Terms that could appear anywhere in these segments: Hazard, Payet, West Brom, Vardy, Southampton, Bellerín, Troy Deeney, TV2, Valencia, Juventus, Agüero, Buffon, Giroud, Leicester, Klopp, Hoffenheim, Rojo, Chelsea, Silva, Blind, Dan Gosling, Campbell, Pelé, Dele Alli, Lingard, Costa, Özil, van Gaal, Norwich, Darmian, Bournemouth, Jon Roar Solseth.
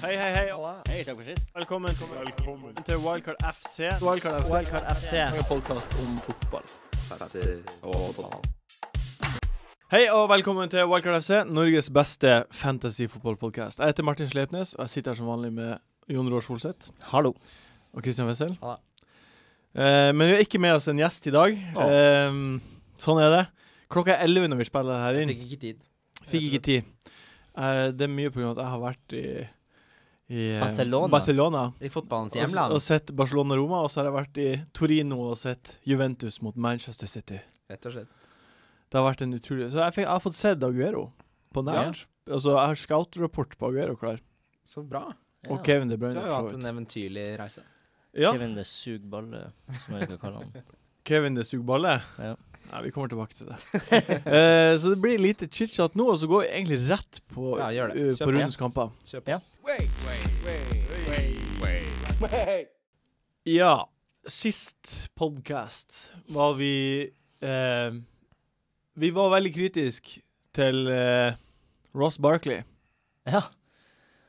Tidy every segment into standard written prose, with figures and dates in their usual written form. Hei. Hei, takk for sist. Velkommen til Wildcard FC. Wildcard FC. En podcast om fotball. Fantasy og fotball. Hei og velkommen til Wildcard FC, Norges beste fantasy-fotball-podcast. Jeg heter Martin Sleipnes, og jeg sitter her som vanlig med Jon Roar Solseth. Hallo. Og Kristian Wessel. Hallo. Men vi har ikke med oss en gjest i dag. Sånn er det. Klokka 11 når vi spiller her inn. Fikk ikke tid. Det er mye på grunn av at jeg har vært i Barcelona. I fotballens hjemland. Og sett Barcelona-Roma, og så har jeg vært i Torino og sett Juventus mot Manchester City. Rett og slett. Det har vært en utrolig... Så jeg har fått sett Agüero på nært. Ja. Altså, jeg har scout-rapport på Agüero klar. Så bra. Ja. Og Kevin De Bruyne. Du har jo hatt en eventyrlig reise. Ja. Kevin De Sugballe, som jeg kan kalle han. Kevin De Sugballe? Ja. Nei, vi kommer tilbake til det. Så det blir lite chitchat nå, og så går vi egentlig rett på, ja, på rundens kamper. Ja, sist podcast var vi var veldig kritisk til Ross Barkley. Ja,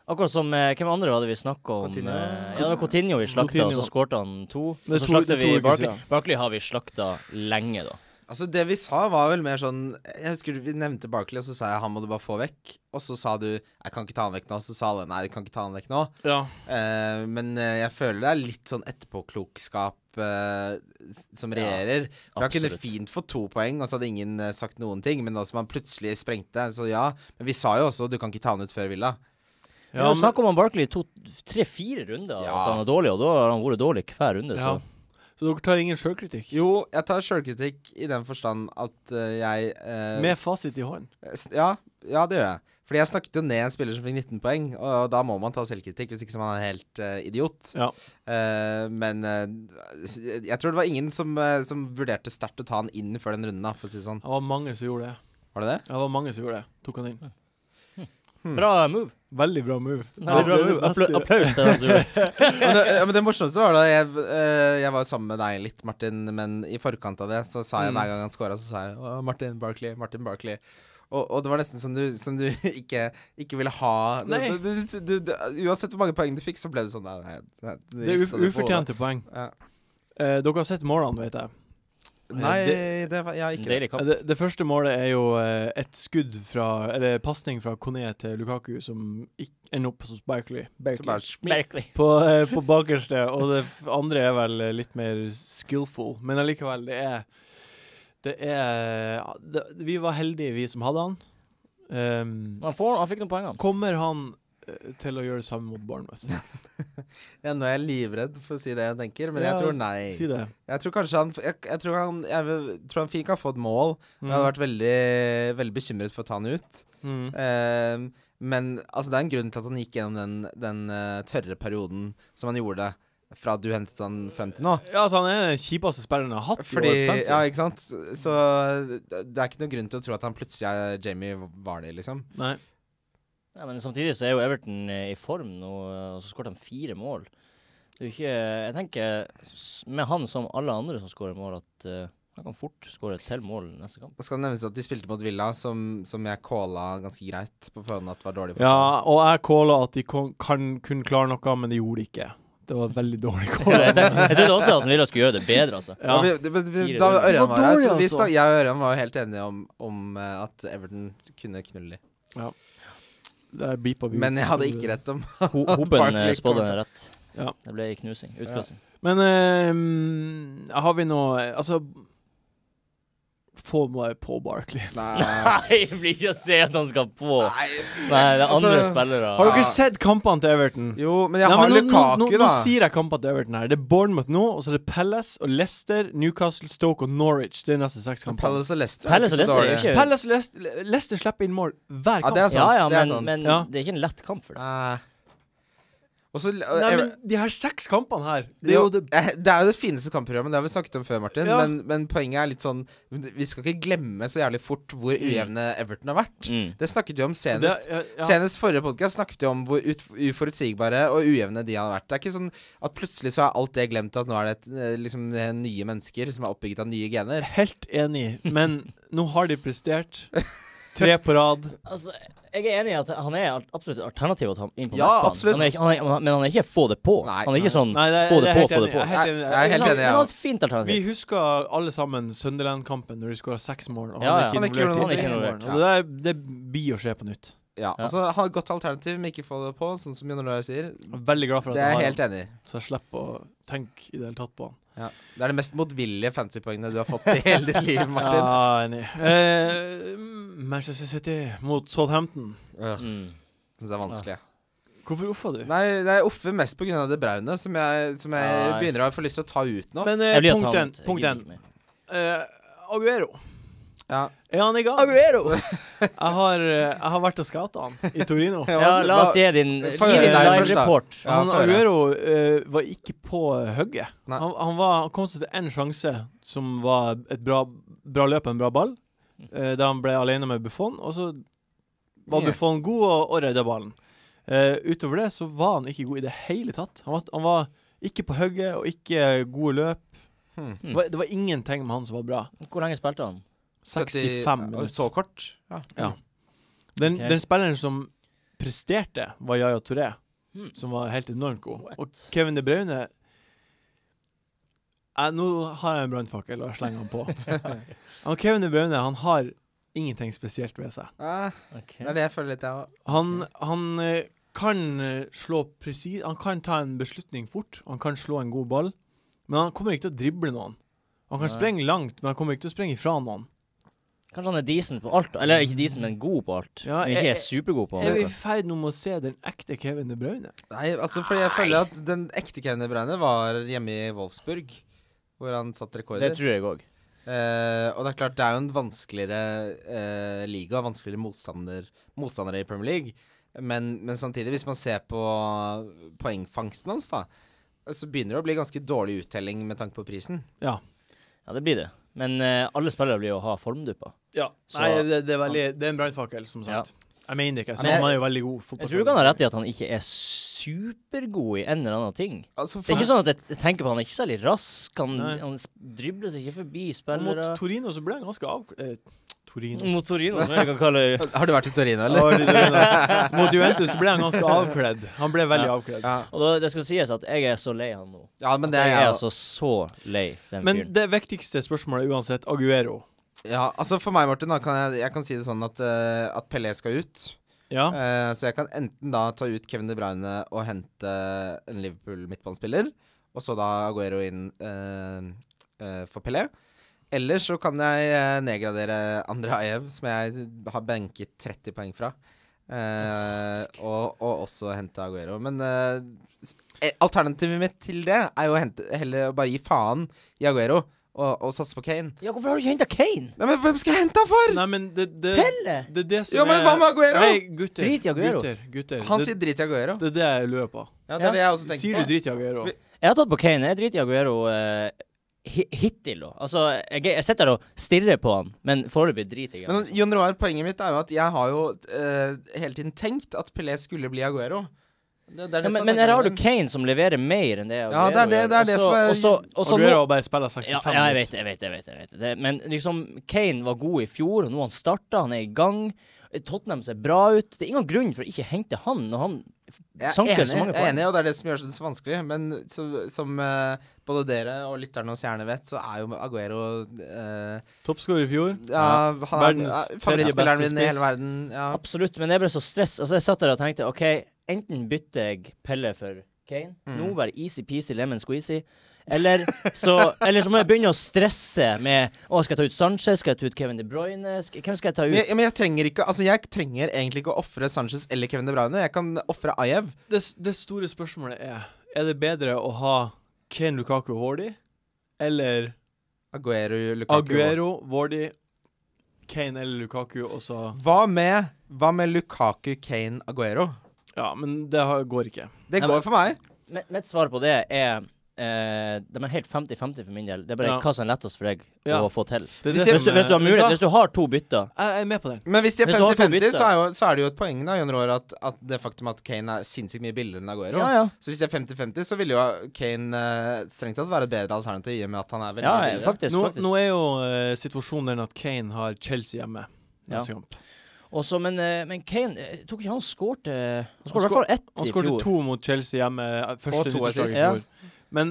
akkurat som hvem andre hadde vi snakket om? Coutinho. Ja, det var Coutinho vi slakta, og så skårte han 2. Og så slakta vi Barkley. Barkley har vi slakta lenge da. Altså det vi sa var vel mer sånn, jeg husker vi nevnte Barkley, og så sa jeg han må du bare få vekk. Og så sa du, jeg kan ikke ta han vekk nå, og så sa han, nei, jeg kan ikke ta han vekk nå. Ja. Men jeg føler det er litt sånn etterpåklokskap som regjerer. Ja, for han kunne fint få 2 poeng, og så hadde ingen sagt noen ting, men da som han plutselig sprengte, så ja. Men vi sa jo også, du kan ikke ta han ut før Villa. Ja, men snakk om han Barkley i 3-4 runder, ja. At han var dårlig, og da har han vært dårlig hver runde, så... Ja. Så dere tar ingen selvkritikk? Jo, jeg tar selvkritikk i den forstand at jeg... med fasit i hånd? Ja, det gjør jeg. Fordi jeg snakket jo ned en spiller som fikk 19 poeng, og da må man ta selvkritikk, hvis ikke så man er helt idiot. Ja. Men jeg tror det var ingen som vurderte sterkt å ta han inn før den runden, for å si sånn. Det var mange som gjorde det. Var det det? Ja, det var mange som gjorde det. Tok han inn. Bra move. Veldig bra move. Applaus til deg. Men det morsomste var da jeg var sammen med deg litt, Martin, men i forkant av det så sa jeg hver gang han skåret, så sa jeg Martin Barkley. Og det var nesten som du ikke ville ha. Nei. Uansett hvor mange poeng du fikk, så ble det sånn. Det er ufortjente poeng. Dere har sett målene, vet jeg. Nei, det var jeg ikke. Det første målet er jo et skudd fra, eller passning fra Kone til Lukaku, som ender opp hos Barkley. På bakerste, og det andre er vel litt mer skillful, men allikevel, vi var heldige, vi som hadde han. Han fikk noen poeng, han. Kommer han til å gjøre det samme mot Bournemouth? Ja, nå er jeg livredd for å si det jeg tenker, men jeg tror nei. Si det. Jeg tror kanskje jeg tror han fint kan få et mål, men jeg hadde vært veldig, veldig bekymret for å ta han ut. Men altså, det er en grunn til at han gikk gjennom den tørre perioden som han gjorde det. Fra at du hentet han frem til nå. Ja, altså han er den kjipeste spilleren jeg har hatt. Fordi, ja, ikke sant? Så det er ikke noen grunn til å tro at han plutselig er Jamie Vardy, liksom. Nei. Ja, men samtidig så er jo Everton i form nå, og så skåret han 4 mål. Det er jo ikke, jeg tenker, med han som alle andre som skårer mål, at han kan fort skåre til mål neste kamp. Det skal nevnes at de spilte mot Villa, som jeg kåla ganske greit på forhånd at det var dårlig for seg. Ja, og jeg kåla at de kunne klare noe, men de gjorde det ikke. Det var veldig dårlig kål. Jeg trodde også at Villa skulle gjøre det bedre, altså. Ja, jeg og Ørjan var helt enige om at Everton kunne knulle i. Ja. Men jeg hadde ikke rett om Hoben spådde meg rett. Ja. Det ble knusing, utklassing. Ja. Men har vi noe, altså få meg på Barkley. Nei, jeg blir ikke å se at han skal på. Nei, det er andre spillere. Har dere sett kampene til Everton? Jo, men jeg har Lukaku da. Nå sier jeg kampene til Everton her. Det er Bournemouth nå, og så er det Palace og Leicester, Newcastle, Stoke og Norwich. Det er nesten 6 kamper. Palace og Leicester slipper inn mål hver kamp. Ja, det er sant. Men det er ikke en lett kamp for det. Nei, men de her 6 kampene her, det er jo det fineste kampprogrammet. Det har vi snakket om før, Martin, men poenget er litt sånn, vi skal ikke glemme så jævlig fort hvor ujevne Everton har vært. Det snakket vi om senest. Senest forrige podcast snakket vi om hvor uforutsigbare og ujevne de hadde vært. Det er ikke sånn at plutselig så er alt det glemt, at nå er det liksom nye mennesker som er oppbygget av nye gener. Helt enig, men nå har de prestert Tre på rad. Altså, jeg er enig i at han er absolutt et alternativ til inn på midtbanen. Ja, men han er ikke få det på. Han er ikke sånn få det på. Jeg er helt enig. Han har et fint alternativ. Vi husker alle sammen Sunderland-kampen når de skåret 6 mål. Og han er ikke involvert. Det blir å skje på nytt. Ja, altså ha et godt alternativ, men ikke få det på, sånn som Jon Røe sier. Veldig glad for at han har det, så jeg slipper å tenke i det hele tatt på han. Ja. Det er det mest motvillige fancypoengene du har fått i hele ditt liv, Martin. Ja, enig. Manchester City mot Southampton. Det er vanskelig. Hvorfor uffa du? Nei, jeg uffer mest på grunn av det braune, som jeg begynner å få lyst til å ta ut nå. Men punkt 1. Agüero. Ja. Er han i gang? Agüero! jeg har vært og skata han i Torino. La oss se din live-report. Agüero var ikke på hugget. Han kom til en sjanse som var et bra løp og en bra ball, der han ble alene med Buffon, og så var Buffon god og redda ballen. Utover det så var han ikke god i det hele tatt. Han var ikke på hugget og ikke gode løp. Det var ingenting med han som var bra. Hvor lenge spilte han? 65 minutter. Så kort. Ja. Den spilleren som presterte, var Yaya Touré, som var helt enormt god. Og Kevin De Bruyne, nå har jeg en brannfakkel og slenger han på. Og Kevin De Bruyne, han har ingenting spesielt ved seg. Det er det jeg føler litt av. Han kan slå presis, han kan ta en beslutning fort, han kan slå en god ball, men han kommer ikke til å drible noen. Han kan sprenge langt, men han kommer ikke til å sprenge fra noen. Kanskje han er decent på alt, eller ikke decent, men god på alt. Ja, men ikke er supergod på alt. Er vi i ferd nå med å se den ekte Kevin De Bruyne? Nei, altså, for jeg føler at den ekte Kevin De Bruyne var hjemme i Wolfsburg, hvor han satt rekorder. Det tror jeg også. Og det er klart, det er jo en vanskeligere liga, vanskeligere motstandere i Premier League, men samtidig, hvis man ser på poengfangsten hans da, så begynner det å bli ganske dårlig uttelling med tanke på prisen. Ja, det blir det. Men alle spillere blir jo å ha formdupper. Ja, så, nei, det er en brannfakkel, som sagt. Ja. Jeg mener ikke, han er jo veldig god fotballspiller. Jeg tror han har rett i at han ikke er supergod i en eller annen ting. Altså, det er ikke sånn at jeg tenker på han er ikke særlig rask. Han dribler seg ikke forbi spillere. Mot Torino så ble han ganske Mot Torino, som jeg kan kalle det. Har du vært i Torino, eller? Mot Juventus ble han ganske avkledd. Han ble veldig avkledd. Ja. Og det skal sies at jeg er så lei han nå. Ja, men det er jeg altså så lei den fyren. Men det viktigste spørsmålet er uansett Agüero. Ja, altså for meg, Martin, da, jeg kan si det sånn at Pelé skal ut. Ja. Så jeg kan enten da ta ut Kevin De Bruyne og hente en Liverpool midtbanespiller, og så da Agüero inn for Pelé. Eller så kan jeg nedgradere Andreaev, som jeg har benket 30 poeng fra. Og også hente Agüero. Men alternativet mitt til det er jo heller å bare gi faen i Agüero. Og satse på Kane. Ja, hvorfor har du ikke hentet Kane? Nei, men hvem skal jeg hente han for? Nei, men Pelle! Det som men hva med Agüero? Nei, gutter. Drit i Agüero. Gutter. Han sier drit i Agüero. Det er det jeg lurer på. Ja, det er det jeg også tenker på. Sier du drit i Agüero? Jeg har tatt på Kane. Jeg drit i Agüero hittil, da. Altså, jeg sitter og stirrer på han, men foreløpig drit i Agüero. Men Jon Roar, poenget mitt er jo at jeg har jo hele tiden tenkt at Pelé skulle bli Agüero. Men her har du Kane som leverer mer enn det Agüero. Ja, det er det som er... Agüero bare spiller 65 minutter. Ja, jeg vet. Men liksom, Kane var god i fjor, og nå han startet, han er i gang. Tottenham ser bra ut. Det er ingen grunn for å ikke hente han, og han sanker så mange poeng. Jeg er enig, og det er det som gjør det så vanskelig. Men som både dere og lytterne hos gjerne vet, så er jo Agüero... toppskår i fjor. Ja, favorittspilleren min i hele verden. Ja. Absolutt, men jeg ble så stress. Altså, jeg satt der og tenkte, ok... Enten bytter jeg Pelle for Kane, nå bare easy-peasy, lemon-squeezy, eller så må jeg begynne å stresse med, skal jeg ta ut Sanchez, skal jeg ta ut Kevin De Bruyne, hvem skal jeg ta ut? Men jeg trenger egentlig ikke å offre Sanchez eller Kevin De Bruyne, jeg kan offre Ajev. Det store spørsmålet er det bedre å ha Kane, Lukaku og Vardy, eller Agüero, Vardy, Kane eller Lukaku, og så... Hva med Lukaku, Kane, Agüero? Ja, men det går ikke. Det går for meg. Mitt svar på det er det er helt 50-50 for min del. Det er bare hva som er lettest for deg å få til. Hvis du har to bytter. Jeg er med på det. Men hvis de er 50-50, så er det jo et poeng da, Jon Roar, at det faktum at Kane er sinnssykt mye billigere enn Agüero. Så hvis de er 50-50, så vil jo Kane strengt tatt være et bedre alternativ i og med at han er veldig billigere. Nå er jo situasjonen at Kane har Chelsea hjemme. Ja. Også, men Kane, tok ikke han skårte? Han skårte i hvert fall ett i fjor. Han skårte 2 mot Chelsea hjemme første nyttårsdagen i fjor. Men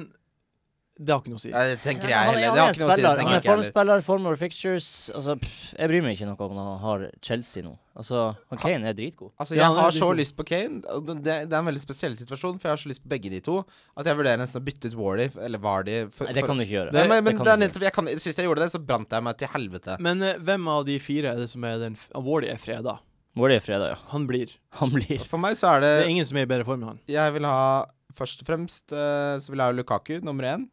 det har ikke noe å si. Det tenker jeg heller. Det har ikke noe å si. Han er formspiller, former fixtures. Altså, jeg bryr meg ikke noe om han har Chelsea nå. Altså, Kane er dritgod. Altså, jeg har så lyst på Kane. Det er en veldig spesiell situasjon, for jeg har så lyst på begge de to, at jeg vurderer nesten å bytte ut Vardy, eller Vardy. Nei, det kan du ikke gjøre. Nei, men sist jeg gjorde det, så brant jeg meg til helvete. Men hvem av de fire er det som er den... Vardy er freda. Vardy er freda, ja. Han blir. For meg så er det... Det er ingen som er i bedre form enn han. Jeg vil ha, først og fremst, så vil jeg ha Lukaku, nummer 1.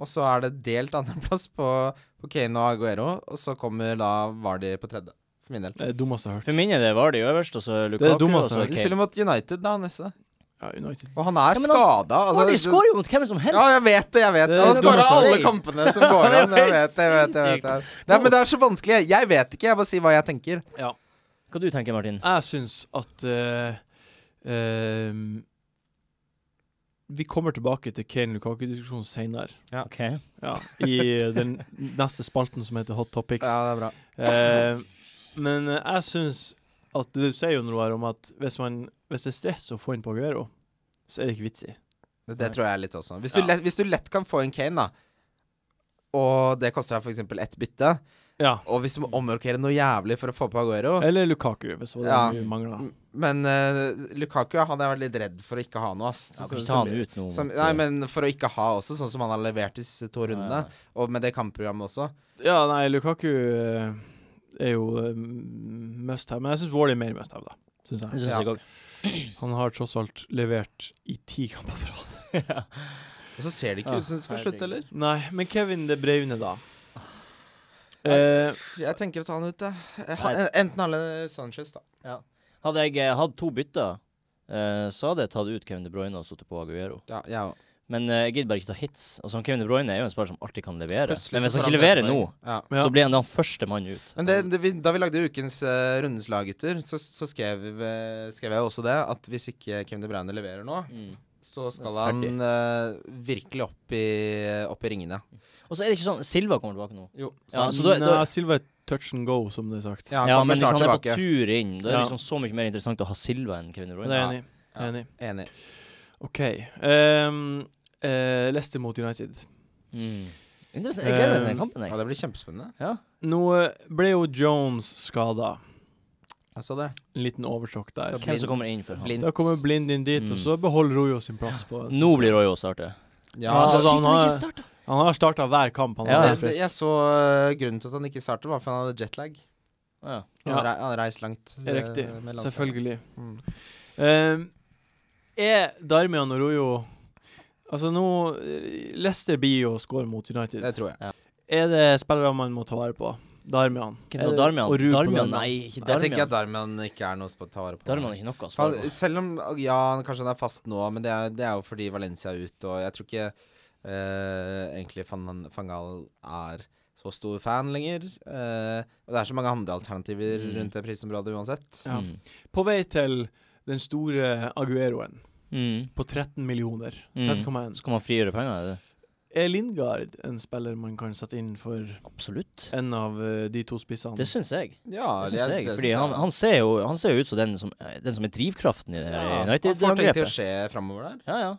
Og så er det delt andreplass på Kane og Agüero, og så kommer da Vardy på tredje, for min del. Det er dummest jeg har hørt. For min del er Vardy øverst, og så Lukaku, og så Kane. De spiller mot United da, neste. Ja, United. Og han er skadet. Altså, Vardy skår jo mot hvem som helst. Ja, jeg vet. Han skårer alle kampene som går an. Jeg vet. Nei, men det er så vanskelig. Jeg vet ikke, jeg bare sier hva jeg tenker. Ja. Hva du tenker, Martin? Jeg synes at... vi kommer tilbake til Kane-Lukaku-diskusjonen senere. Ja. Okay. Ja, i den neste spalten som heter Hot Topics. Ja, det er bra. Men jeg synes at du sier jo noe her om at hvis det er stress å få inn på Agüero, så er det ikke vitsig. Det tror jeg litt også. Hvis du lett kan få inn Kane, da, og det koster deg for eksempel 1 bytte, ja. Og hvis du må omrokere noe jævlig for å få på Agüero, eller Lukaku, hvis det var det du manglet. Men Lukaku, han er veldig redd for å ikke ha noe, ass. Nei, men for å ikke ha også, sånn som han har levert i 2 rundene, og med det kampprogrammet også. Ja, nei, Lukaku er jo must have, men jeg synes Vardy er mer must have, da. Synes jeg. Han har tross alt levert i 10 kamper på rad. Ja. Og så ser det ikke ut som det skal slutte, eller? Nei, men Kevin De Bruyne, da. Jeg tenker å ta han ut, enten alle Sanchez, da. Ja. Hadde jeg hatt 2 bytter, så hadde jeg tatt ut Kevin De Bruyne og satt på Agüero. Ja. Men jeg gidder bare ikke ta hits. Altså, Kevin De Bruyne er jo en spiller som alltid kan levere. Men hvis han ikke leverer nå, så blir han den første mannen ut. Men da vi lagde ukens rundeslag, gutter, så skrev jeg også det, at hvis ikke Kevin De Bruyne leverer nå, så skal han virkelig opp i ringene. Og så er det ikke sånn, Silva kommer tilbake nå. Jo, Silva er touch and go, som det er sagt. Ja, men hvis han er på tur inn, da er det liksom så mye mer interessant å ha Silva enn Kevin De Bruyne. Enig. Ok. Leicester mot United. Interessant, jeg gleder denne kampen. Ja, det blir kjempespennende. Ja. Nå ble jo Jones skadet. Jeg så det. En liten oversjokk der. Hvem som kommer inn for han? Da kommer Blind inn dit, og så beholder Rojo sin plass på. Nå blir Rojo startet. Ja, han har startet hver kamp. Jeg så grunnen til at han ikke startet, var for han hadde jetlag. Han reiste langt. Riktig, selvfølgelig. Er Darmian og Rojo... Altså nå... Leicester blir jo å score mot United. Det tror jeg. Er det spillere man må ta vare på? Darmian? Nei, ikke Darmian. Jeg tenker at Darmian ikke er noe å ta vare på. Darmian er ikke noe å spare på. Selv om, kanskje han er fast nå, men det er jo fordi Valencia er ute, og jeg tror ikke egentlig Van Gaal er så stor fan lenger. Og det er så mange andre alternativer rundt det prisområdet uansett. Ja. På vei til den store Agüeroen på 13 millioner. 13,1. Skal man frigjøre penger, er det? Er Lingard en spiller man kan sette inn for en av de 2 spissene? Det synes jeg. Ja, det synes jeg. Fordi han ser jo ut som den som er drivkraften i det. Han får ting til å skje fremover der. Ja.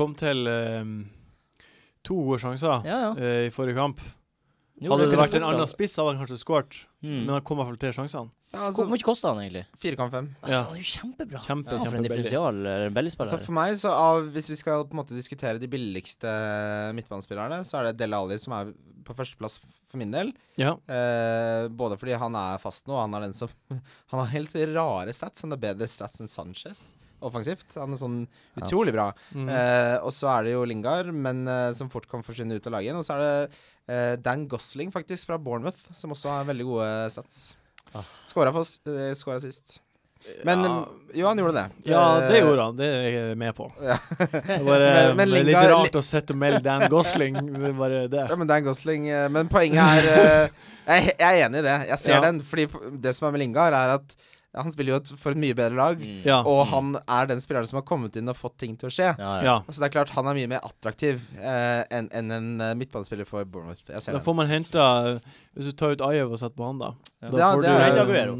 Kom til 2 gode sjanser i forrige kamp. Hadde det vært en annen spiss, hadde han kanskje skåret. Men han kom i hvert fall til sjansene. Hvor mye kostet han egentlig? 4,5. Han er jo kjempebra. For en differensial Bellerín-spiller. For meg, hvis vi skal på en måte diskutere de billigste midtbanespillerne, så er det Dele Alli som er på førsteplass for min del. Både fordi han er fast nå, han har helt rare stats. Han har bedre stats enn Sanchez offensivt. Han er sånn utrolig bra. Og så er det jo Lingard, men som fort kan forsvinne ut av laget. Og så er det Dan Gosling faktisk fra Bournemouth, som også har veldig gode stats. Skåret sist. Men jo, han gjorde det. Ja, det gjorde han. Det er jeg med på. Men det er litt rart å sette og melde Dan Gosling. Men poenget er jeg er enig i det. Jeg ser den. Fordi det som er med Lingard er at han spiller jo for et mye bedre lag, og han er den spilleren som har kommet inn og fått ting til å skje. Så det er klart, han er mye mer attraktiv enn en midtbanespiller for Bournemouth. Da får man hente, hvis du tar ut Ayew og satt på han da. Da får du hente Agüero.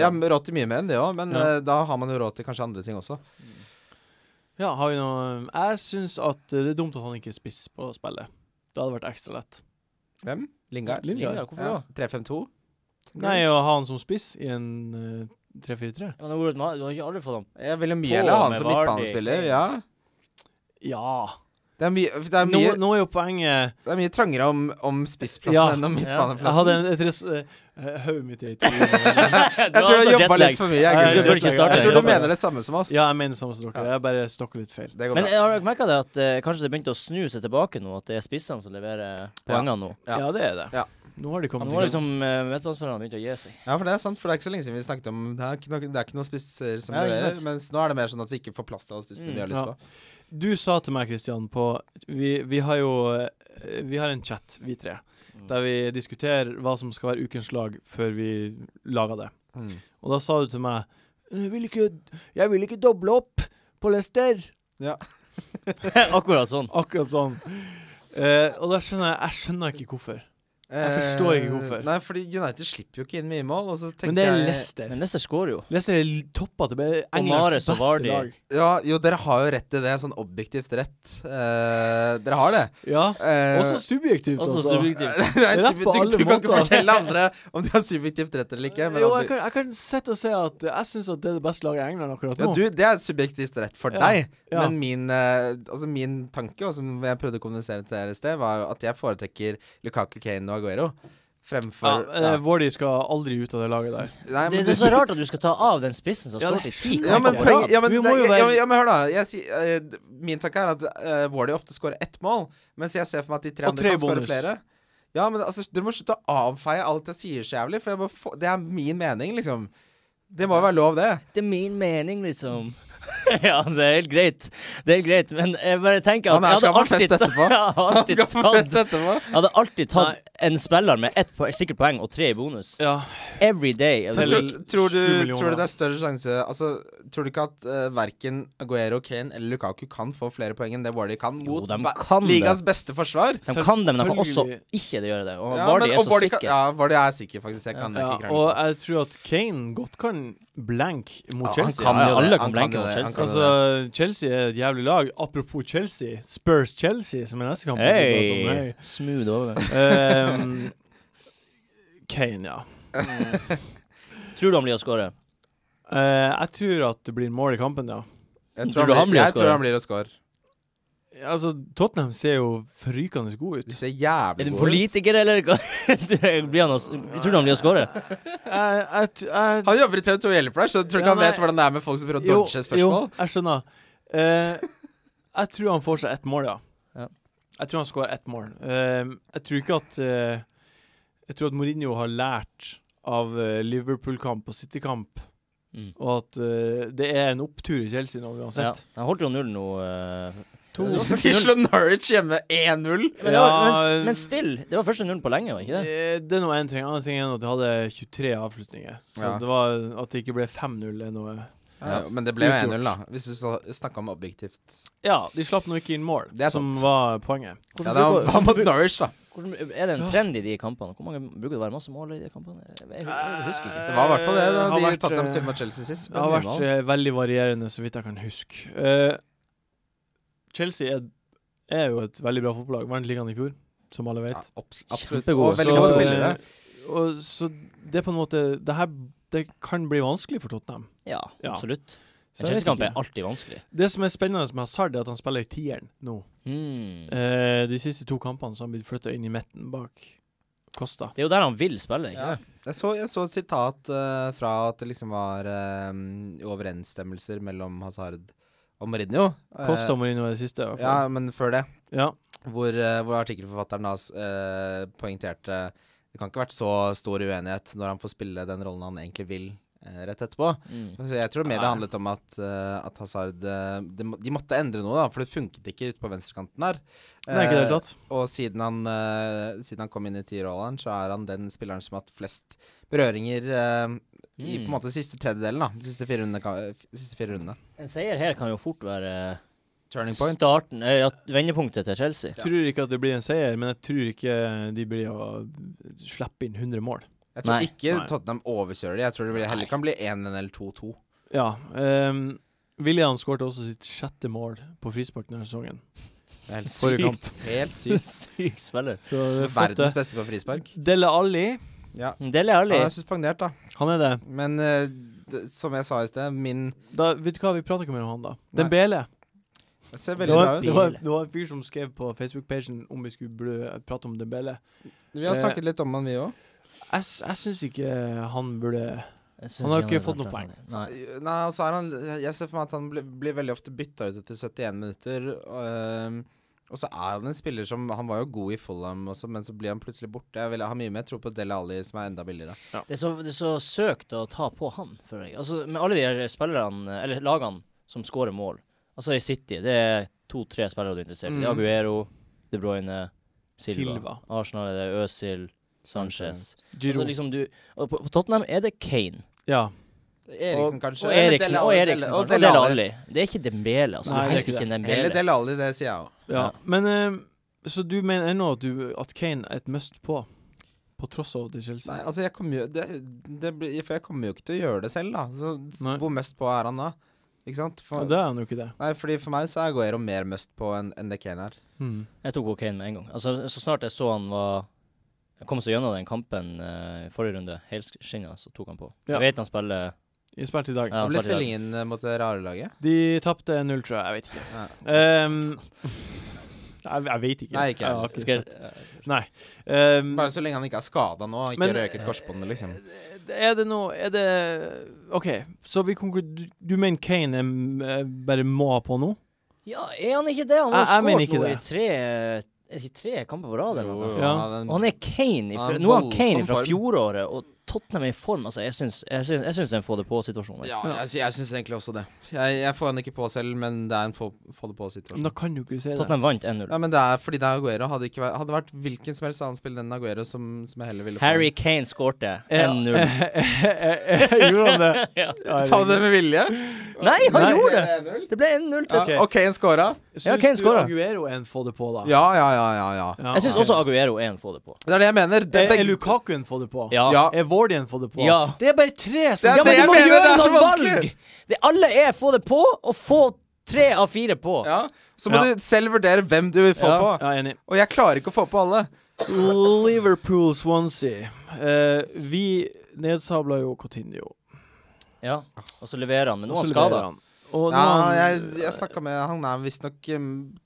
Jeg har råd til mye mer enn det også, men da har man jo råd til kanskje andre ting også. Ja, har vi noe? Jeg synes at det er dumt at han ikke er spiss på spillet. Det hadde vært ekstra lett. Hvem? Lingard? Hvorfor da? 3-5-2? Nei, å ha han som spiss i en 3-4-3. Men du har ikke aldri fått ham. Jeg ville mye eller han som midtbanespiller, ja. Det er mye... Nå er jo poenget... Det er mye trangere om spissplassen enn om midtbaneplassen. Jeg hadde en... Jeg tror du jobba litt for mye. Jeg tror du mener det samme som oss. Ja, jeg mener det samme som dere. Jeg bare stokker litt feil. Men har dere merket det at kanskje det begynte å snu seg tilbake nå? At det er spissene som leverer poengene nå? Ja, det er det. Ja. Nå har de kommet. Nå har liksom midtbanespillerne begynt å gi seg. Ja, for det er sant, for det er ikke så lenge siden vi snakket om det er ikke noen spisser som leverer, mens nå er det mer sånn at vi ikke får plass til alle spissene vi har lyst på. Du sa til meg, Kristian, på vi har en chat, vi tre, der vi diskuterer hva som skal være ukens lag før vi lager det. Og da sa du til meg, jeg vil ikke doble opp på Leicester. Ja. Akkurat sånn. Og da skjønner jeg skjønner ikke hvorfor. Jeg forstår ikke hvorfor. Nei, fordi United slipper jo ikke inn mye mål. Men det er Leicester. Men Leicester skår jo. Leicester er toppa til Englands beste lag. Ja, jo, dere har jo rett til det. Sånn objektivt rett. Dere har det. Ja, også subjektivt. Du kan ikke fortelle andre om du har subjektivt rett eller ikke. Jo, jeg kan sette og se at jeg synes at det er det beste laget i England akkurat nå. Ja, det er subjektivt rett for deg. Men min tanke, og som jeg prøvde å kommunisere til dere i sted, var jo at jeg foretrekker Lukaku, Kane og Agüero fremfor Vardy skal aldri ut av det laget der. Nei, det er så rart at du skal ta av den spissen som står til 10. Men hør da, min takk er at Vardy ofte skårer ett mål, mens jeg ser for meg at de tre andre kan skåre flere. Ja, men altså, du må slutte å avfeie alt jeg sier så jævlig, for det er min mening, liksom. Det må jo være lov, det. Det er min mening, liksom. Ja, det er helt greit. Det er helt greit, men jeg bare tenker at jeg hadde alltid tatt en spiller med ett sikkert poeng og 3 i bonus. Ja. Every day. Tror du det er større sjanse? Altså, tror du ikke at verken Agüero, Kane eller Lukaku kan få flere poeng enn det Vardy kan mot ligas beste forsvar? De kan det, men de kan også ikke gjøre det. Og Vardy er så sikker. Ja, Vardy er sikker, faktisk. Og jeg tror at Kane godt kan blank mot Chelsea. Alle kan blanke mot Chelsea. Altså, Chelsea er et jævlig lag. Apropos Chelsea, Spurs Chelsea, som er neste kamp. Hey, smooth over. Kane, Tror du han blir å score? Jeg tror at det blir mål i kampen, Jeg tror han blir å score. Altså, Tottenham ser jo frykende god ut. De ser jævlig god ut. Er du politiker, eller? Tror du han blir å score? Han jobber i TV2 Hjelpleis, så tror ikke han vet hvordan det er med folk som prøver å dodge spørsmål. Jo, jeg skjønner. Jeg tror han får seg ett mål, Jeg tror han skårer ett mål. Jeg tror at Mourinho har lært av Liverpool-kamp og City-kamp, og at det er en opptur i Chelsea nå, uansett. Han holdt jo 0 nå... De slår Norwich hjemme 1-0. Men still, det var første 0 på lenge, var ikke det? Det er noe en ting. Andre ting er at de hadde 23 avslutninger. Så det var at det ikke ble 5-0 er noe. Men det ble jo 1-0 da, hvis du snakker om objektivt. Ja, de slapp nå ikke inn mål, som var poenget. Ja, det var mot Norwich da. Er det en trend i de kampene? Hvor mange bruker det å være masse mål i de kampene? Jeg husker ikke. Det var i hvert fall det da de tatt dem Silva Chelsea sist. Det har vært veldig varierende, så vidt jeg kan huske. Chelsea er jo et veldig bra fotballag. Vant ligaen i fjor, som alle vet. Ja, absolutt. Og veldig gode spillere. Så det er på en måte det kan bli vanskelig for Tottenham. Ja, absolutt. Men Chelsea-kamp er alltid vanskelig. Det som er spennende med Hazard er at han spiller i 10-eren nå. De siste 2 kampene så har han blitt flyttet inn i midten bak Costa. Det er jo der han vil spille, ikke det? Jeg så et sitat fra at det liksom var overensstemmelser mellom Hazard og Mourinho. Costa Mourinho er det siste. Ja, men før det. Ja. Hvor artikkelforfatteren hans poengterte det kan ikke vært så stor uenighet når han får spille den rollen han egentlig vil rett etterpå. Jeg tror mer det handlet om at Hazard de måtte endre noe da, for det funket ikke ut på venstrekanten her. Nei, ikke det tatt. Og siden han kom inn i 10-rollen, så er han den spilleren som har hatt flest berøringer i på en måte siste tredjedelen, da. De siste fire rundene. En seier her kan jo fort være turning point. Starten, ja, vendepunktet til Chelsea. Jeg tror ikke at det blir en seier, men jeg tror ikke de blir å slippe inn 100 mål. Jeg tror ikke Tottenham overkjører det. Jeg tror det blir, heller kan bli 1-1 eller 2-2. Ja. William skårte også sitt sjette mål på frispark denne sesongen. Det er helt sykt. Helt sykt. Sykt spiller. Verdens beste på frispark. Dele Alli. Ja. Dele Alli. Han er suspendert, da. Han er det. Men som jeg sa i sted, vet du hva, vi prater ikke mer om han, da. Den Belé. Det ser veldig bra ut. Det var en fyr som skrev på Facebook-pagen om vi skulle prate om Den Belé. Vi har snakket litt om han, vi òg. Jeg syns ikke han burde... Han har ikke fått noen poeng. Nei, og så er han, jeg ser for meg at han blir veldig ofte bytta ut etter 71 minutter. Og så er han en spiller som, han var jo god i Fulham også, men så blir han plutselig borte. Jeg vil ha mye mer tro på Dele Alli, som er enda billigere. Ja. Det er så søkt å ta på han, føler jeg. Altså, med alle de her spillerne, eller lagene, som skårer mål. Altså i City, det er 2-3 spillere du er interessert i. Det er Agüero, De Bruyne, Silva. Arsenal er det Özil, Sanchez. Altså, liksom på Tottenham er det Kane. Ja. Eriksen, kanskje. Og Dele Alli. Det er ikke Dembele, altså. Nei, det er ikke Dembele. Eller Dele Alli, det sier jeg også. Ja. Men så du mener ennå at Kane er et must på tross av til Chelsea? Nei, altså jeg kommer jo ikke til å gjøre det selv, da. Så hvor must på er han da? Ikke sant? Det er han jo ikke det. Nei, fordi for meg så er Agüero mer must på enn det Kane er. Jeg tok på Kane med en gang. Altså, så snart jeg så han var... Jeg kom så gjennom den kampen i forrige runde. Helskinga, så tok han på. Ja. Jeg vet han spiller... Jeg spilte i dag. Ja, ble stillingen mot det rare laget? De tapte 0, tror jeg. Jeg vet ikke. Ja. Jeg vet ikke. Nei, ikke jeg. Jeg har ikke Nei. Bare så lenge han ikke er skadet nå, og ikke røket korsbåndet, liksom. Er det... Ok, så vi konkluderer... Du mener Kane bare må ha på nå? Ja, er han ikke det? Han har skåret noe i 3 kamper på rad eller noe. Ja. Og han er Kane nå er han Kane fra fjoråret, og Tottenham er i form. Altså, jeg synes den får det på-situasjonen. Ja, jeg synes egentlig også det. Jeg får den ikke på selv, men det er en få det på-situasjon. Da kan du ikke se det. Tottenham vant 1-0. Ja, men det er fordi det er Agüero. Hadde vært hvilken som helst annen spiller enn Agüero som jeg heller ville på. Harry Kane skårte 1-0. Gjorde han det? Sa du det med vilje? Nei, han gjorde det. Det ble 1-0. Og Kane skåra. Syns du Agüero er en få det på, da? Ja. Jeg syns også Agüero er en få det på. Det er det jeg mener. Er Lukaku en få det på? Ja. Vardy få det på. Ja. Det er bare 3 som... Ja, men du må gjøre noen valg! Alle er få det på, og få 3 av 4 på. Ja, så må du selv vurdere hvem du vil få på. Ja, enig. Og jeg klarer ikke å få på alle. Liverpool Swansea. Vi nedsabla jo Coutinho. Ja, og så leverer han, men nå er han skadet. Jeg snakket med han er visst nok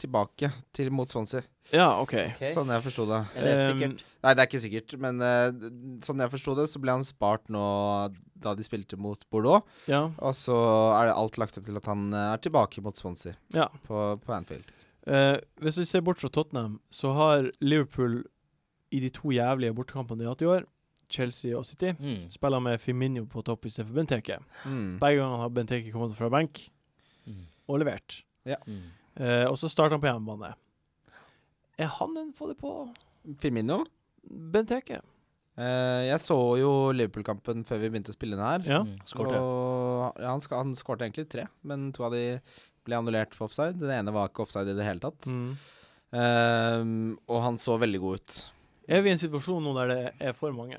tilbake mot Swansea. Ja, ok. Sånn jeg forstod det. Er det sikkert? Nei, det er ikke sikkert, men sånn jeg forstod det, så ble han spart nå da de spilte mot Bordeaux. Ja. Og så er det alt lagt opp til at han er tilbake mot Swansea på Anfield. Hvis vi ser bort fra Tottenham, så har Liverpool i de 2 jævlige bortekampene de har hatt i år, Chelsea og City, spiller med Firmino på topp i stedet for Benteke. Begge ganger har Benteke kommet fra benk og levert. Ja. Og så starter han på hjemmebane. Er han en få det på? Firmino? Benteke. Jeg så jo Liverpool-kampen før vi begynte å spille den her. Ja. Han skårte egentlig 3, men 2 av de ble annullert for offside. Den ene var ikke offside i det hele tatt. Og han så veldig god ut. Er vi i en situasjon nå der det er for mange?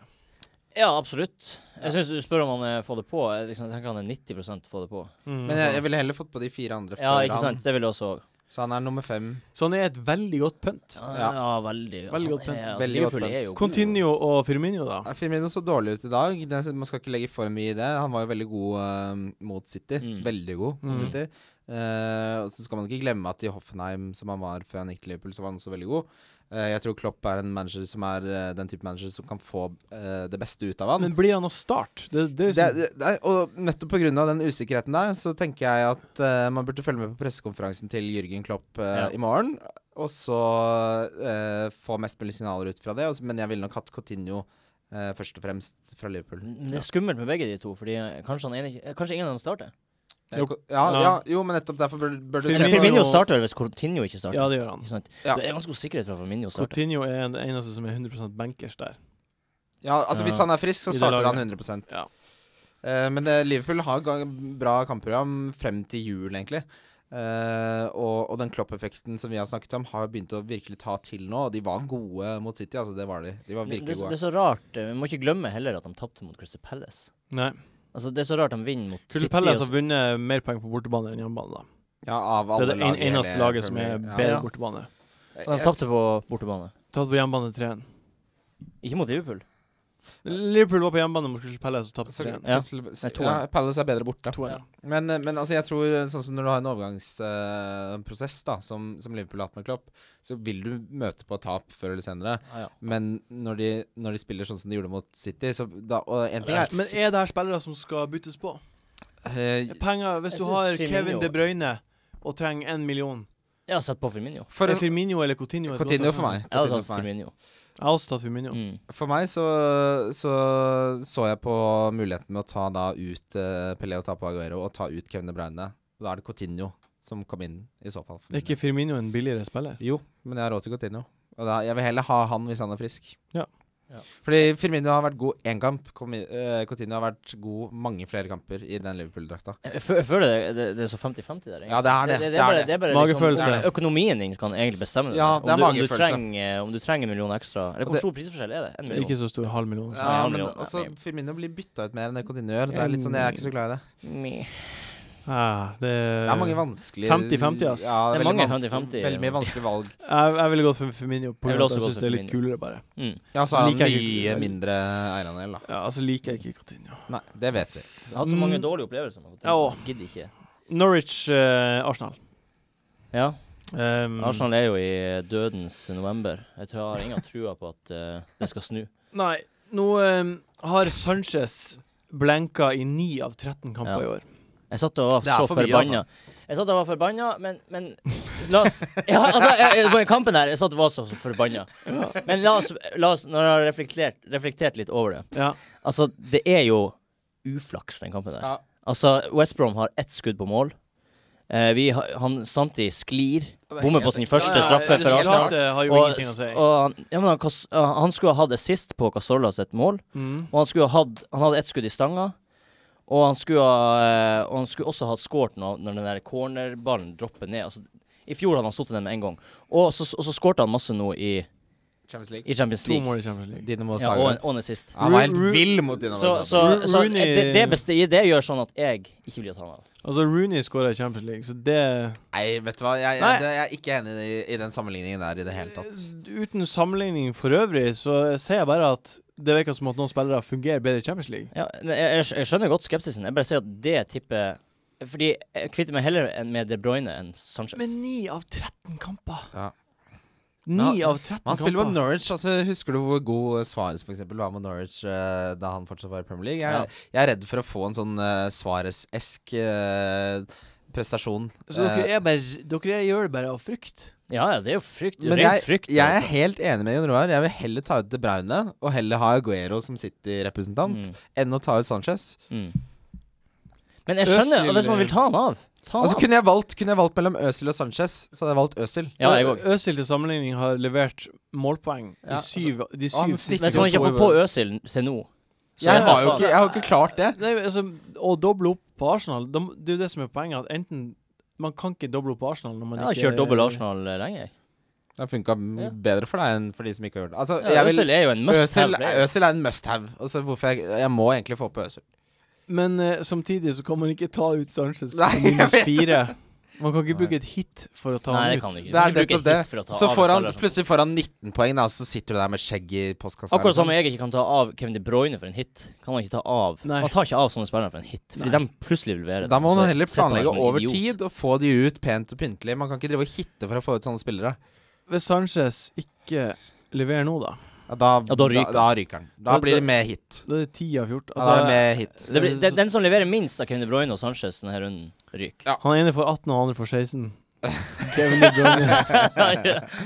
Ja, absolutt. Jeg synes du spør om han får det på. Jeg tenker han er 90% får det på. Men jeg ville heller fått på de 4 andre. Ja, ikke sant. Det ville jeg også. Så han er nummer 5. Så han er et veldig godt pønt. Ja, veldig godt pønt. Veldig godt pønt. Coutinho og Firmino, da? Firmino så dårlig ut i dag. Man skal ikke legge for mye i det. Han var jo veldig god mot City. Veldig god mot City. Så skal man ikke glemme at i Hoffenheim, som han var før han gikk til Liverpool, så var han også veldig god. Jeg tror Klopp er en manager som er den type manager som kan få det beste ut av han. Men blir han å start? Og nettopp på grunn av den usikkerheten der, så tenker jeg at man burde følge med på pressekonferansen til Jürgen Klopp i morgen, og så få mest mulig signaler ut fra det. Men jeg ville nok hatt Coutinho først og fremst fra Liverpool. Det er skummelt med begge de to, fordi kanskje ingen av dem starter. Jo, men nettopp derfor bør du se. Firmino starter hvis Coutinho ikke starter. Ja, det gjør han. Det er ganske usikkerhet for Firmino starter. Coutinho er den eneste som er 100% bankers der. Ja, altså hvis han er frisk, så starter han 100%. Ja. Men Liverpool har bra kampprogram frem til jul, egentlig. Og den Klopp-effekten som vi har snakket om, har begynt å virkelig ta til nå. Og de var gode mot City, altså det var de. De var virkelig gode. Det er så rart. Vi må ikke glemme heller at de tapte mot Crystal Palace. Nei. Altså det er så rart de vinner mot Crystal City. Crystal Palace har vunnet mer poeng på bortebane enn hjemmebane, da. Ja, av alle lag. Det er det eneste laget som er bedre bortebane. Så de tapte på bortebane. Tapte på hjemmebane 3-1. Ikke mot Liverpool. Liverpool var på hjemmebane mot Crystal Palace og tapte 3-1. Palace er bedre borte. Ja. Men altså, jeg tror sånn som når du har en overgangsprosess da, som Liverpool har hatt med Klopp, så vil du møte på tap før eller senere. Men når de spiller sånn som de gjorde mot City, så da, og en ting er, men er det her spillere som skal byttes på? Penger, hvis du har Kevin De Bruyne og trenger 1 million. Jeg har sett på Firmino. Er Firmino eller Coutinho? Coutinho for meg. Jeg har tatt Firmino. Jeg har også tatt Firmino. For meg så jeg på muligheten med å ta da ut Pelé og ta på Agüero og ta ut Kevin De Bruyne. Da er det Coutinho som kom inn i så fall. Er ikke Firmino en billigere spiller? Jo, men jeg har råd til Coutinho. Og da, jeg vil heller ha han hvis han er frisk. Ja. Fordi Firmino har vært god én kamp, Coutinho har vært god mange flere kamper i den Liverpool-drakta. Jeg føler det er så 50-50 der, egentlig. Ja, det er det. Det er bare magefølelse. Liksom, økonomien din kan egentlig bestemme det. Ja, det er magefølelse. Om du trenger 1 million ekstra. Eller hvor stor prisforskjell er det? 1 million. Ikke så stor, 0,5 million. Men Firmino blir bytta ut mer enn det Coutinho gjør. Det er litt sånn, jeg er ikke så glad i det. Det er mange vanskelige 50-50, ass. Ja, det er mange 50-50. Veldig mye vanskelig valg. Jeg ville gått for Firmino. Jeg synes det er litt kulere, bare. Ja, så er han mye mindre eierandel, da. Ja, altså liker jeg ikke Coutinho. Nei, det vet vi. Jeg har hatt så mange dårlige opplevelser med Coutinho. Gidder ikke. Norwich, Arsenal. Ja. Arsenal er jo i dødens november. Jeg tror jeg har ingen trua på at det skal snu. Nei, nå har Sanchez blenka i 9 av 13 kamper i år. Jeg satt og var så forbanna. Men la oss på den kampen her, jeg satt og var så forbanna. Men la oss når jeg har reflektert litt over det. Ja. Altså, det er jo uflaks, den kampen der. Ja. Altså, West Brom har 1 skudd på mål. Han Santi sklir, bommer på sin første straffe for Arsenal. Han skulle ha hatt assist på Casola sitt mål, og han hadde 1 skudd i stanga. Og han skulle også ha skåret når den der cornerballen dropper ned. Altså, i fjor hadde han stått den med 1 gang. Og så skårte han masse nå i Champions League. Og en assist. Han var helt vill mot Dinamo Zagreb. Så det gjør sånn at jeg ikke vil ta han av. Altså, Rooney skårer i Champions League, så det... Nei, vet du hva? Jeg er ikke enig i den sammenligningen der i det hele tatt. Uten sammenligning for øvrig, så ser jeg bare at det virker som at noen spillere fungerer bedre i Champions League. Ja, jeg skjønner godt skepsisen. Jeg bare sier at det tippet... Fordi jeg kvitter meg heller med De Bruyne enn Sanchez. Men 9 av 13 kamper! Ja. 9 av 13 kamper! Han spiller med Norwich. Altså, husker du hvor god Suárez for eksempel var med Norwich da han fortsatt var i Premier League? Jeg er redd for å få en sånn Suárez-esk prestasjon. Så dere gjør det bare av frykt? Ja, det er jo frykt. Men jeg er helt enig med Jon Roar. Jeg vil heller ta ut De Bruyne og heller ha Agüero som City-representant enn å ta ut Sanchez. Men jeg skjønner hvis man vil ta han av. Altså, kunne jeg valgt mellom Özil og Sanchez, så hadde jeg valgt Özil. Ja, Özil til sammenligning har levert målpoeng i 7. Hvis man ikke får på Özil til nå, jeg har jo ikke klart det. Nei, altså, å doble opp på Arsenal, det er jo det som er poenget, at enten man kan ikke doble opp på Arsenal når man ikke... Jeg har kjørt dobbel Arsenal lenge. Det har funket bedre for deg enn for de som ikke har gjort det. Altså, Özil er jo en must-have. Özil er en must-have. Altså, jeg må egentlig få på Özil. Men samtidig så kan man ikke ta ut Sanchez -4. Man kan ikke bruke et hit for å ta han ut. Så plutselig får han 19 poeng, da, så sitter du der med skjegg i postkassa. Akkurat som jeg ikke kan ta av Kevin De Bruyne for en hit. Kan man ikke ta av. Nei. Man tar ikke av sånne spillere for en hit, fordi de plutselig vil være det. Da må man heller planlegge over tid og få de ut pent og pyntelig. Man kan ikke drive og hitte for å få ut sånne spillere. Hvis Sanchez ikke leverer nå, da? Da ryker han. Da blir det med hit. Da er det 10 av 14. Altså, da er det hit. Den som leverer minst av Kevin De Bruyne og Sanchez denne runden, ryker. Ja. Han ene får 18 og han andre får 16. Kevin De Bruyne.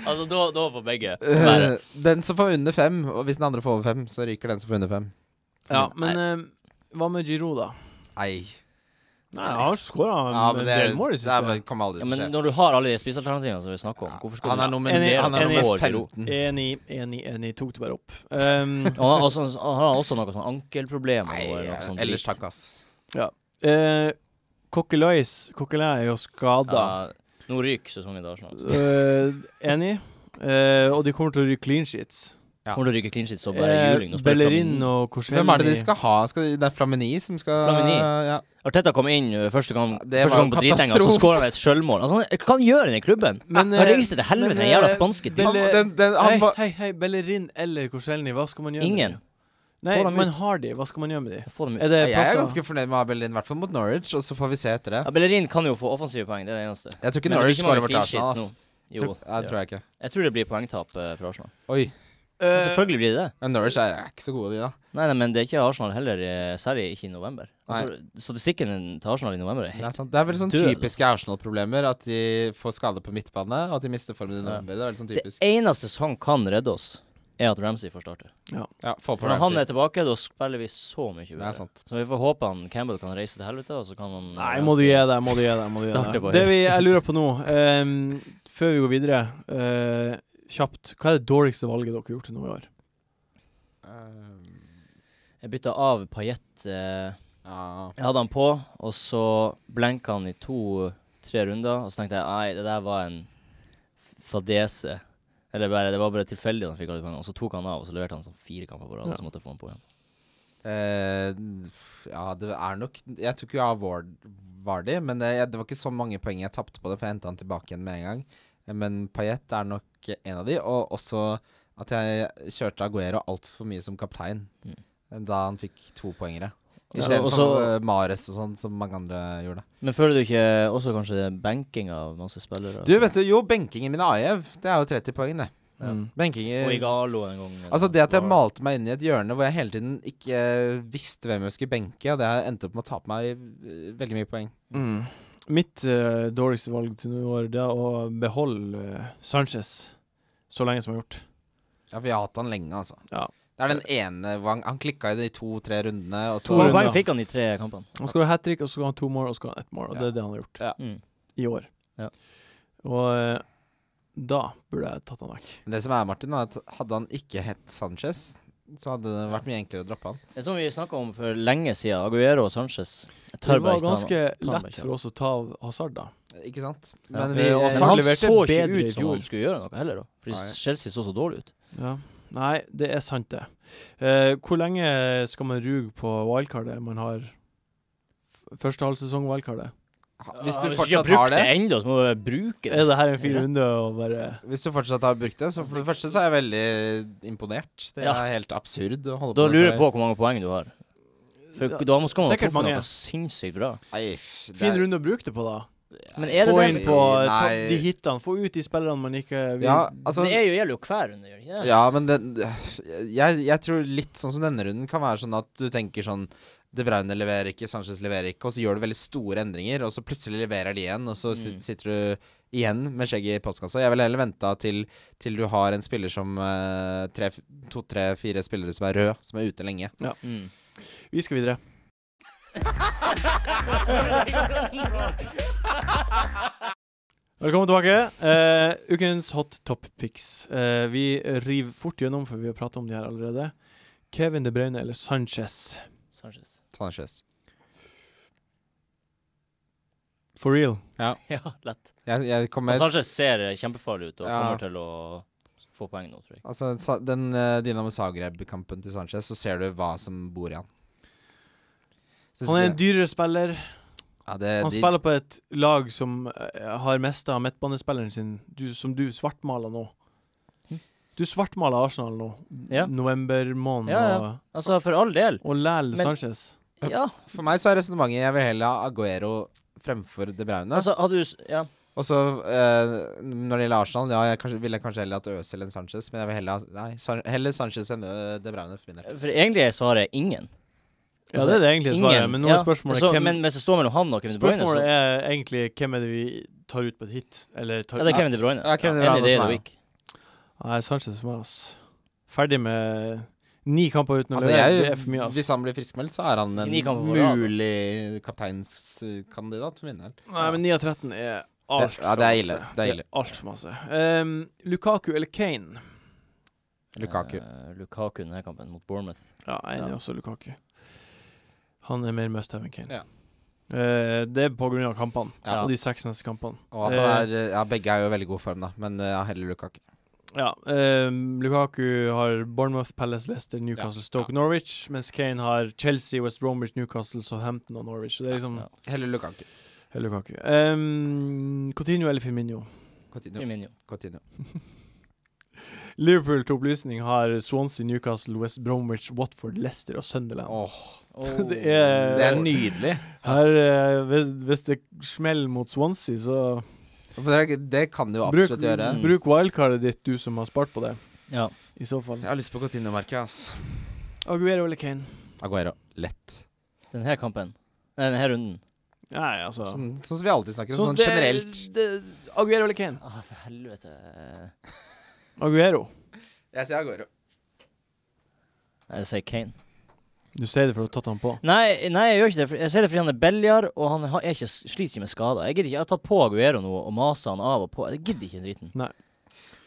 Altså, da får begge. Den som får under 5, og hvis den andre får over 5, så ryker den som får under 5. Ja, men hva med Giroud, da? Nei. Nei, han har skåret en del mål i siste. Det kommer aldri til å skje. Men når du har alle de spisealternativene som vi snakker om, hvorfor skal du... Han er nummer 15. Enig, tok det bare opp. Han har også noe sånn ankelproblemer. Nei, ellers takk, ass. Ja. Kokkelei er jo skadet. Nå ryker sesongen der snart. Enig. Og de kommer til å ryke clean sheets. Kommer du å ryke clean sheets, så bare juling. Bellerín og Korselny. Hvem er det de skal ha? Det er Flamini som skal... Flamini. Arteta kom inn første gang på dritenga, så skårer han et selvmål. Hva han gjør i den klubben? Han reiser til helvete, den jævla spanske tiden. Hei, Bellerín eller Korselny, hva skal man gjøre med dem? Nei, man har de, hva skal man gjøre med de? Jeg er ganske fornøyd med Bellerín, i hvert fall mot Norwich, og så får vi se etter det. Bellerín kan jo få offensive poeng, det er det eneste. Jeg tror ikke Norwich skårer vårt Arsenal. Jo, jeg tror det blir poengtap for Arsenal. Selvfølgelig blir det det. Norwich er ikke så gode de da. Nei, men det er ikke Arsenal heller, særlig ikke i november. Statistikken til Arsenal i november er helt død. Det er vel sånn typiske Arsenal-problemer, at de får skade på midtbane, og at de mister formen i november. Det er veldig sånn typisk. Det eneste som kan redde oss er at Ramsey får starte. Når han er tilbake, da spiller vi så mye bedre. Så vi får håpe han Campbell kan reise til helvete, og så kan han... Nei, må du gjøre det, må du gjøre det. Det jeg lurer på nå, før vi går videre... Kjapt, hva er det dårligste valget dere har gjort til nå i år? Jeg bytta av Payet. Jeg hadde han på, og så blenket han i 2-3 runder, og så tenkte jeg, nei, det der var en fadese. Eller bare, det var bare tilfeldig han fikk alle poengene, og så tok han av, og så leverte han sånn 4 kamper på rad, og så måtte jeg få han på igjen. Det er nok... Jeg tok jo av Vardy, men det var ikke så mange poeng jeg tappte på det, for jeg hentet han tilbake igjen med en gang. Men Payet er nok en av de, og også at jeg kjørte Agüero alt for mye som kaptein, da han fikk 2 poengere. I stedet for Mares og sånn, som mange andre gjorde. Men føler du ikke også kanskje benking av masse spillere? Du vet jo, benkingen min Ajev, det er jo 30 poeng det. Og Igalo en gang. Altså det at jeg malte meg inn i et hjørne hvor jeg hele tiden ikke visste hvem jeg skulle benke, og det endte opp med å tape meg veldig mye poeng. Mitt dårligste valg til nå i år, det er å beholde Sanchez så lenge som jeg har gjort. Ja, vi har hatt han lenge, altså. Det er den ene, han klikket i de 2-3 rundene. Hvor mange fikk han i 3 kampene? Han skulle ha hat-trick, og så skulle han 2 mål, og så skulle han 1 mål, og det er det han har gjort i år. Og da burde jeg tatt han vekk. Det som er, Martin, er at hadde han ikke hett Sanchez, så hadde det vært mye enklere å droppe han. Det som vi snakket om for lenge siden, Agüero og Sanchez. Det var ganske lett for oss å ta av Hazard da. Ikke sant? Men han så ikke ut som han skulle gjøre noe heller da. Fordi Chelsea så så dårlig ut. Nei, det er sant det. Hvor lenge skal man ruge på wildcardet man har? Første halv sesong wildcardet. Hvis du fortsatt har det enda, så må du bruke det. Er det her en 400 og bare... Hvis du fortsatt har brukt det, så for det første så er jeg veldig imponert. Det er helt absurd å holde på. Da lurer du på hvor mange poeng du har. Da skal man ha truffet noe sinnssykt bra. Fin runde å bruke det på da. Få inn på de hittene, få ut de spillerne man ikke vil. Det gjelder jo hver runde. Ja, men jeg tror litt sånn som denne runden kan være sånn at du tenker sånn De Bruyne leverer ikke, Sanchez leverer ikke, og så gjør du veldig store endringer, og så plutselig leverer de igjen, og så sitter du igjen med skjegget i postkassa. Jeg vil heller vente til du har en spiller som 2-3-4 spillere som er rød, som er ute lenge. Vi skal videre. Velkommen tilbake. Ukens hot top picks. Vi river fort gjennom, for vi har pratet om de her allerede. Kevin De Bruyne eller Sanchez? Sanchez. For real? Ja, lett. Sanchez ser kjempefarlig ut og kommer til å få poeng nå, tror jeg. Altså, den Dinamo Zagreb-kampen til Sanchez, så ser du hva som bor i han. Han er en dyrere spiller. Han spiller på et lag som har mest av midtbanespilleren sin, som du svartmaler nå. Du svartmaler Arsenal nå, november måned. Altså for all del. Og Lel Sanchez. For meg så er resonemanget, jeg vil heller ha Agüero fremfor De Bruyne. Og så når det gjelder Arsenal, jeg ville kanskje heller hatt Özil enn Sanchez, men jeg vil heller Sanchez enn De Bruyne for min del. For egentlig er svaret ingen. Ja, det er det egentlig svaret, men nå er spørsmålet... Men hvis det står mellom han og Kevin De Bruyne... Spørsmålet er egentlig hvem er det vi tar ut på et hit? Ja, det er Kevin De Bruyne. Enn i det er det jo ikke. Nei, Sanchez som er ferdig med 9 kamper uten å levere, det er for mye. Hvis han blir friskmeldt, så er han en mulig kapteinskandidat for vinneren. Nei, men 9 av 13 er alt for masse. Det er altfor masse. Lukaku eller Kane? Lukaku denne kampen mot Bournemouth. Ja, jeg er også Lukaku. Han er mer must have enn Kane. Ja. Det er på grunn av kampene, og de 6 neste kampene. Og at han er, begge er jo veldig god form, da, men heller Lukaku. Ja, Lukaku har Bournemouth, Palace, Leicester, Newcastle, Stoke, Norwich, mens Kane har Chelsea, West Bromwich, Newcastle, Southampton og Norwich. Så det er liksom heller Lukaku. Coutinho eller Firmino? Coutinho. Liverpool til opplysning har Swansea, Newcastle, West Bromwich, Watford, Leicester og Sunderland. Det er nydelig. Her, hvis det smeller mot Swansea, så det kan du jo absolutt gjøre. Bruk wildcardet ditt, du som har spart på det. Ja. I så fall. Jeg har lyst på Coutinho-merket, ass. Agüero eller Kane? Agüero. Lett. Denne kampen. Denne runden. Nei, altså sånn som vi alltid snakker om, sånn generelt. Agüero eller Kane? For helvete. Agüero. Jeg sier Agüero. Jeg sier Kane. Du sier det for å ha tatt han på? Nei, jeg gjør ikke det. Jeg sier det fordi han er bellier, og han sliter ikke med skader. Jeg har tatt på Agüero nå og maset han av og på. Jeg gidder ikke den driten. Nei.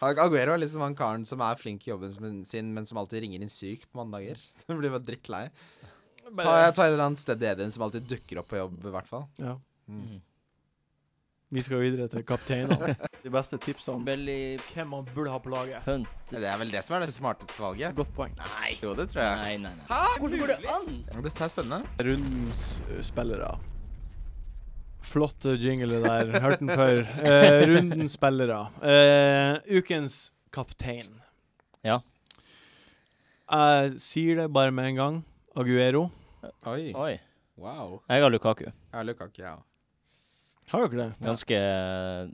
Agüero er litt som han karen som er flink i jobben sin, men som alltid ringer inn syk på mandager. Han blir bare drittlei. Jeg tar en eller annen stededien som alltid dukker opp på jobb, i hvert fall. Ja. Vi skal videre til kapteinene. De beste tipsene om hvem man burde ha på laget. Hunt. Det er vel det som er det smarteste valget. Godt poeng. Nei. Jo, det tror jeg. Nei. Hæ? Hvordan går det an? Dette er spennende. Rundens spillere. Flott jingle der. Hørt den før. Rundens spillere. Ukens kaptein. Ja. Jeg sier det bare med en gang. Agüero. Oi. Wow. Jeg har Lukaku. Ja. Har dere det? Ganske,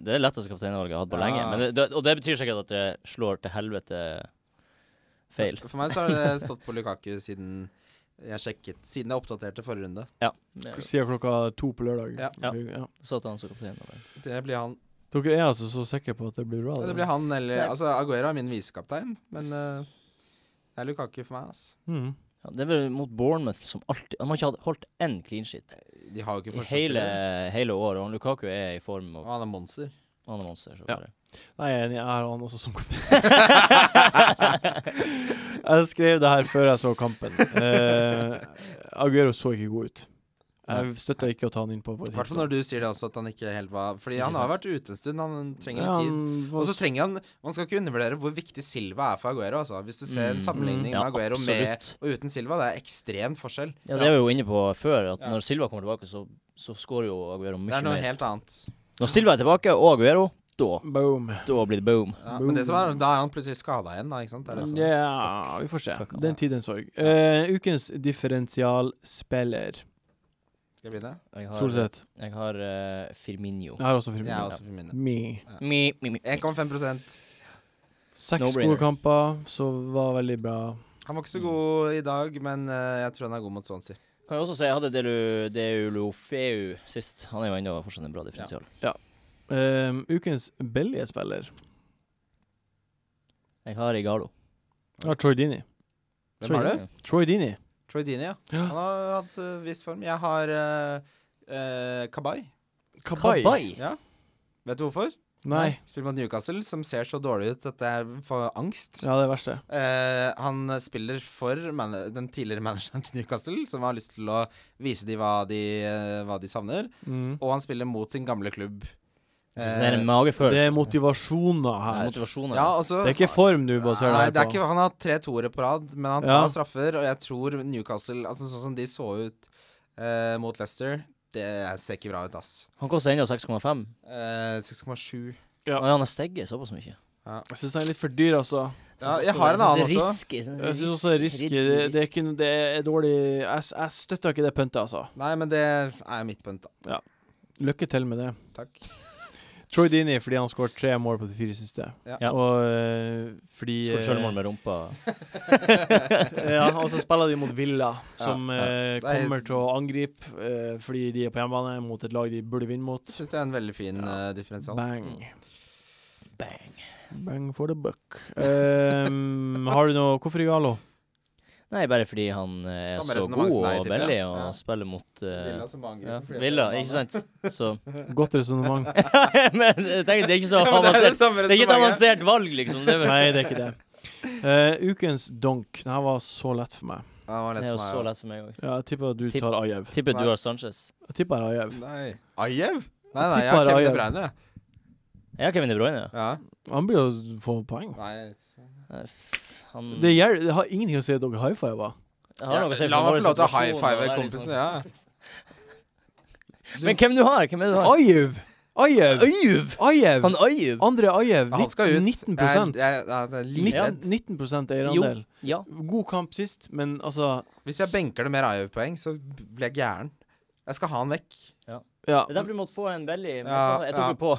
det er letteste kapteinvalget jeg har hatt på lenge. Men og det betyr sikkert at det slår til helvete feil. For meg så har det stått på Lukaku siden jeg oppdaterte forrige runde. Ja. Siden klokka 2 på lørdag. Ja. Så at han så kaptein. Det blir han. Dere er altså så sikre på at det blir bra? Ja, det blir han eller Agüero er min visekaptein, men det er Lukaku for meg, ass. Ja, det er vel mot Bournemouth som alltid. De har ikke holdt en clean sheet de har ikke i hele året. Og Lukaku er i form. Og han er monster. Nei, jeg har han også som kaptein. Jeg skrev det her før jeg så kampen. Agüero så ikke god ut. Jeg støtter ikke å ta han inn på i hvert fall når du sier det også, at han ikke helt var fordi han har vært ute en stund, han trenger tid. Og så trenger han, man skal ikke undervurdere hvor viktig Silva er for Agüero, altså. Hvis du ser en sammenligning med Agüero med og uten Silva, det er ekstrem forskjell. Ja, det er vi jo inne på før, at når Silva kommer tilbake, så skårer jo Agüero mye mer. Det er noe helt annet. Når Silva er tilbake, og Agüero, da blir det boom. Ja, men det som er, da er han plutselig skadet igjen, da, ikke sant? Vi får se. Det er en tid, en sorg. Ukens differensialspiller. Skal jeg begynne? Solsett. Jeg har Firmino. Jeg har også Firmino. 1,5%. 6 gode kamper, så var veldig bra. Han var ikke så god i dag, men jeg tror han er god mot Swansea. Kan jeg også si, jeg hadde Deulofeu sist. Han er jo enda fortsatt en bra differensial. Ja. Ukens Bellerín-spiller. Jeg har Igalo. Jeg har Troy Deeney. Hvem har du? Troy Deeney. Troy Deeney. Han har hatt viss form. Jeg har Kabay. Ja. Vet du hvorfor? Nei. Spiller mot Newcastle, som ser så dårlig ut at jeg får angst. Ja, det er verste. Han spiller for den tidligere manageren til Newcastle, som har lyst til å vise dem hva de savner. Og han spiller mot sin gamle klubb. Det er motivasjoner her. Det er ikke form du baserer deg på. Han har 3 toere på rad, men han tar straffer, og jeg tror Newcastle, sånn som de så ut mot Leicester, det ser ikke bra ut, ass. Han koster enda 6,5. 6,7. Ja, han har steget såpass mye. Jeg synes han er litt for dyr, altså. Ja, jeg har en annen også. Jeg synes også det er risky. Det er dårlig. Jeg støtter ikke det pøntet, altså. Nei, men det er mitt pønt, da. Lykke til med det. Takk. Troy Deeney fordi han skåret 3 mål på de 4 siste. Ja. Og fordi skåret selvmål med rumpa. Og så spiller de mot Villa, som kommer til å angripe fordi de er på hjemmebane mot et lag de burde vinne mot. Jeg synes det er en veldig fin differensial. Bang for the buck. Har du noe? Hvorfor Igalo? Nei, bare fordi han er så god og veldig og spiller mot Villa, ikke sant? Så. Godt resonnement. Men tenk, det er ikke så avansert. Det er ikke et avansert valg, liksom. Nei, det er ikke det. Ukens donk, den her var så lett for meg. Det er jo så lett for meg også. Ja, jeg tipper at du tar Ajev. Tipper du har Sanchez. Jeg tipper Ajev. Nei, Ajev? Nei, jeg har Kevin De Bruyne. Jeg har Kevin De Bruyne, ja. Han blir jo få poeng. Nei, det har ingenting å si at dere high-fiver. La meg få lov til å high-five kompisene, Men hvem du har? Ajev! Ajev! Han Ajev! Andre Ajev, 19%. 19% eierandel. God kamp sist, men altså... Hvis jeg benker det mer Ajev-poeng, så blir jeg gæren. Jeg skal ha han vekk. Det er derfor du måtte få en veldig... Jeg tok jo på...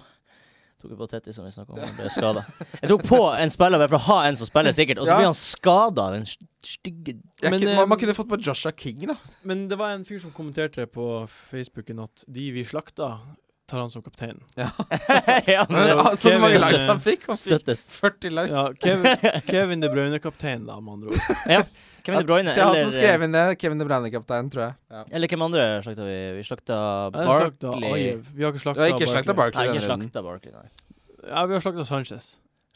Jeg tok på Tetti, som vi snakket om, han ble skadet. Jeg tok på en spiller, for å ha en som spiller sikkert, og så blir han skadet, den stygge... Man kunne fått på Joshua King, da. Men det var en fyr som kommenterte på Facebooken at de vi slakta, tar han som kaptein. Ja. Så det mange likes han fikk? Han fikk 40 likes. Kevin De Bruyne kaptein, da, med andre ord. Kevin De Bruyne, eller... Til han som skrev inn det, Kevin De Bruyne kaptein, tror jeg. Eller hvem andre slakta vi? Vi slakta Barkley. Vi har ikke slakta Barkley. Nei, ikke slakta Barkley, nei. Ja, vi har slakta Sanchez.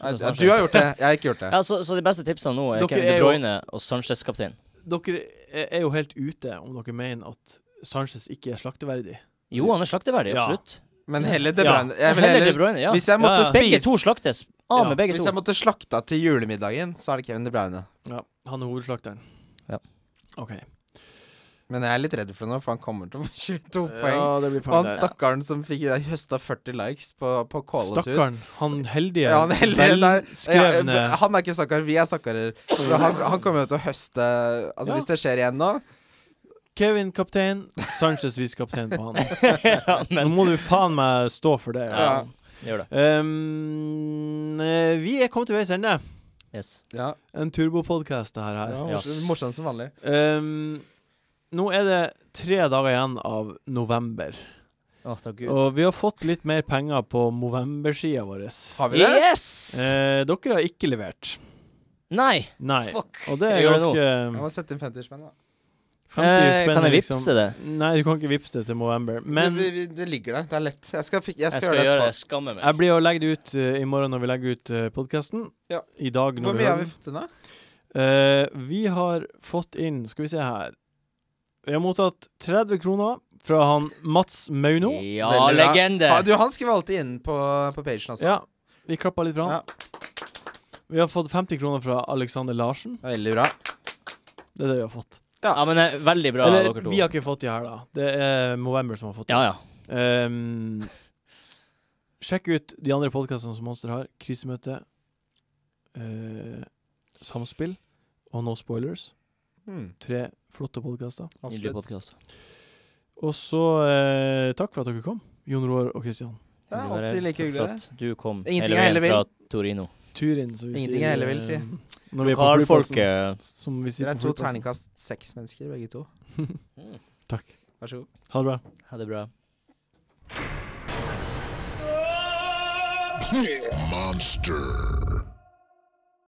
Du har gjort det, jeg har ikke gjort det. Så de beste tipsene nå er Kevin De Bruyne og Sanchez kaptein. Dere er jo helt ute om dere mener at Sanchez ikke er slakteverdig. Jo, han er slakteverdig, absolutt. Men heller De Bruyne. Hvis jeg måtte spise... Begge to slaktes. Av med begge to. Hvis jeg måtte slakta til julemiddagen, så er det Kevin De Bruyne. Ja, han er hovedslakteren. Ja. Ok. Men jeg er litt redd for det nå, for han kommer til 22 poeng. Ja, det blir poeng der. Og han stakkaren som fikk høsta 40 likes på Kåles ut. Stakkaren. Han heldige. Ja, han heldige. Han er ikke stakkar, vi er stakkarer. Han kommer jo til å høste... Altså, hvis det skjer igjen nå... Kevin kaptein, Sanchez vis kaptein på han. Nå må du faen meg stå for det. Gjør det. Vi er kommet til veis ende. En turbopodcast det her. Morsomt som vanlig. Nå er det 3 dager igjen av november. Og vi har fått litt mer penger på Movember-siden vår. Har vi det? Dere har ikke levert. Nei, fuck. Og det er ganske... Jeg må sette inn 50 spenn da. Kan jeg vipse det? Nei, du kan ikke vipse det til Movember. Det ligger der, det er lett. Jeg skal gjøre det, skamme meg. Jeg blir å legge det ut i morgen når vi legger ut podcasten. Hvor mye har vi fått inn da? Vi har fått inn, skal vi se her, vi har mottatt 30 kroner fra han Mats Mauno. Ja, legende. Han skriver alltid inn på pagen også. Ja, vi klapper litt fra han. Vi har fått 50 kroner fra Alexander Larsen. Veldig bra. Det er det vi har fått. Ja, men det er veldig bra. Vi har ikke fått de her da. Det er Movember som har fått de. Sjekk ut de andre podcastene som Monster har. Krisemøte, Samspill og No Spoilers. 3 flotte podcaster. Og så takk for at dere kom, Jon Roar og Kristian. Det er alltid like hyggelig. Du kom hele veien fra Torino. Ingenting jeg heller vil si. Lokalfolket. Dere er 2 terningkast 6 mennesker, begge to. Takk. Vær så god. Ha det bra. Ha det bra. Monster.